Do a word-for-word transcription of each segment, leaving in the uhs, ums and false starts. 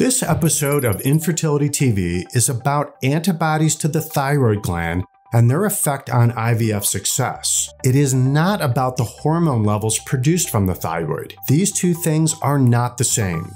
This episode of Infertility T V is about antibodies to the thyroid gland and their effect on I V F success. It is not about the hormone levels produced from the thyroid. These two things are not the same.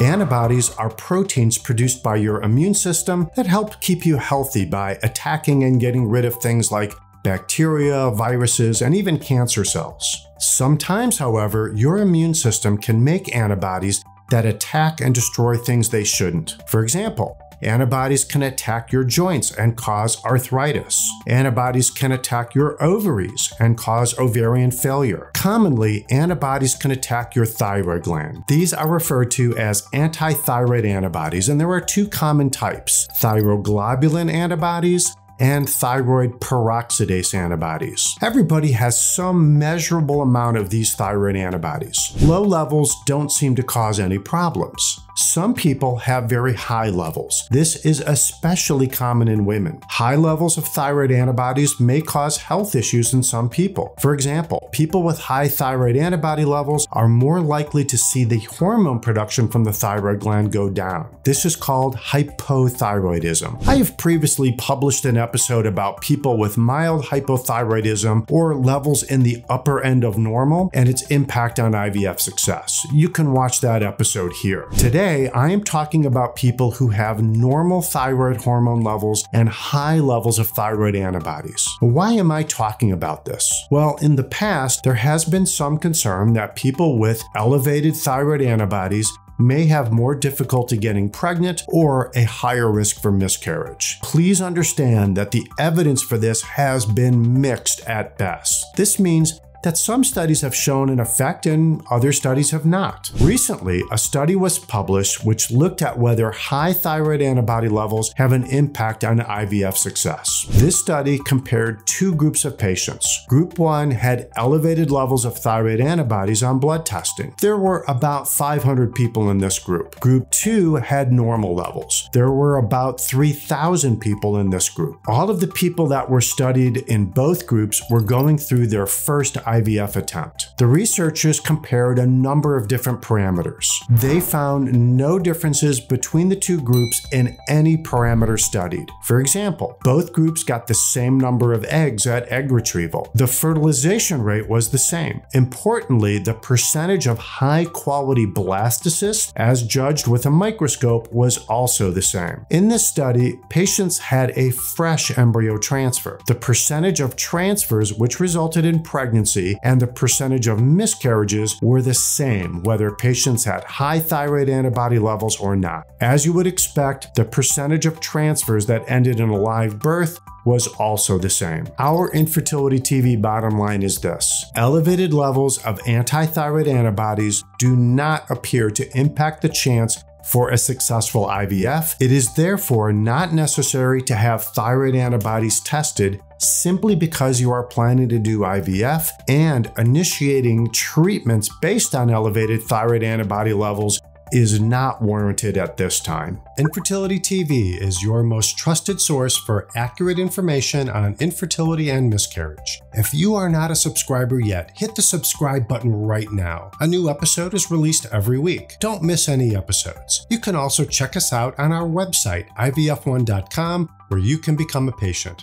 Antibodies are proteins produced by your immune system that help keep you healthy by attacking and getting rid of things like bacteria, viruses, and even cancer cells. Sometimes, however, your immune system can make antibodies that attack and destroy things they shouldn't. For example, antibodies can attack your joints and cause arthritis. Antibodies can attack your ovaries and cause ovarian failure. Commonly, antibodies can attack your thyroid gland. These are referred to as antithyroid antibodies, and there are two common types: thyroglobulin antibodies and thyroid peroxidase antibodies. Everybody has some measurable amount of these thyroid antibodies. Low levels don't seem to cause any problems. Some people have very high levels. This is especially common in women. High levels of thyroid antibodies may cause health issues in some people. For example, people with high thyroid antibody levels are more likely to see the hormone production from the thyroid gland go down. This is called hypothyroidism. I have previously published an episode about people with mild hypothyroidism or levels in the upper end of normal and its impact on I V F success. You can watch that episode here. Today, Today, I am talking about people who have normal thyroid hormone levels and high levels of thyroid antibodies. Why am I talking about this? Well, in the past, there has been some concern that people with elevated thyroid antibodies may have more difficulty getting pregnant or a higher risk for miscarriage. Please understand that the evidence for this has been mixed at best. This means that some studies have shown an effect and other studies have not. Recently, a study was published which looked at whether high thyroid antibody levels have an impact on I V F success. This study compared two groups of patients. Group one had elevated levels of thyroid antibodies on blood testing. There were about five hundred people in this group. Group two had normal levels. There were about three thousand people in this group. All of the people that were studied in both groups were going through their first I V F I V F attempt. The researchers compared a number of different parameters. They found no differences between the two groups in any parameter studied. For example, both groups got the same number of eggs at egg retrieval. The fertilization rate was the same. Importantly, the percentage of high-quality blastocysts, as judged with a microscope, was also the same. In this study, patients had a fresh embryo transfer. The percentage of transfers which resulted in pregnancy and the percentage of miscarriages were the same whether patients had high thyroid antibody levels or not. As you would expect, the percentage of transfers that ended in a live birth was also the same. Our Infertility T V bottom line is this: elevated levels of antithyroid antibodies do not appear to impact the chance for a successful I V F. It is therefore not necessary to have thyroid antibodies tested simply because you are planning to do I V F, and initiating treatments based on elevated thyroid antibody levels is not warranted at this time. Infertility T V is your most trusted source for accurate information on infertility and miscarriage. If you are not a subscriber yet, hit the subscribe button right now. A new episode is released every week. Don't miss any episodes. You can also check us out on our website, I V F one dot com, where you can become a patient.